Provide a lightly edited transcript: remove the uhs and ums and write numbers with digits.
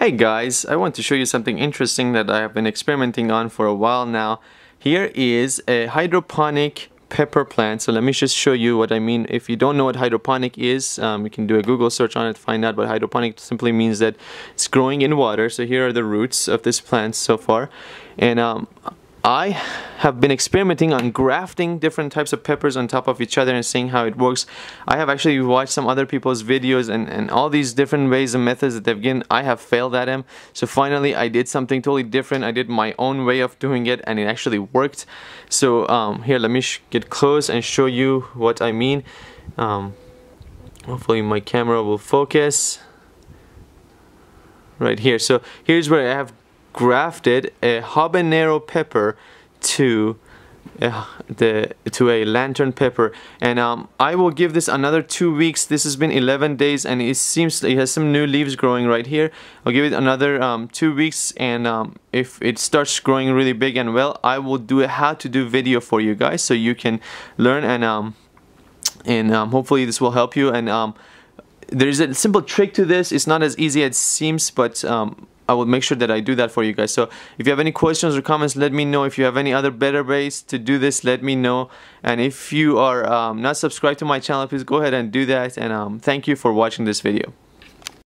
Hey guys, I want to show you something interesting that I have been experimenting on for a while now. Here is a hydroponic pepper plant. So let me just show you what I mean. If you don't know what hydroponic is, you can do a Google search on it to find out. But hydroponic simply means that it's growing in water. So here are the roots of this plant so far. And I have been experimenting on grafting different types of peppers on top of each other and seeing how it works. I have actually watched some other people's videos and all these different ways and methods that they've given. I have failed at them. So finally I did something totally different. I did my own way of doing it and it actually worked. So here, let me get close and show you what I mean. Hopefully my camera will focus right here. So here's where I have grafted a habanero pepper to a lantern pepper, and I will give this another 2 weeks. This has been 11 days and it seems it has some new leaves growing right here. I'll give it another 2 weeks, and if it starts growing really big and well, I will do a how to do video for you guys so you can learn, and hopefully this will help you. And there's a simple trick to this. It's not as easy as it seems, but I will make sure that I do that for you guys. So if you have any questions or comments, let me know. If you have any other better ways to do this, let me know. And if you are not subscribed to my channel, please go ahead and do that. And thank you for watching this video.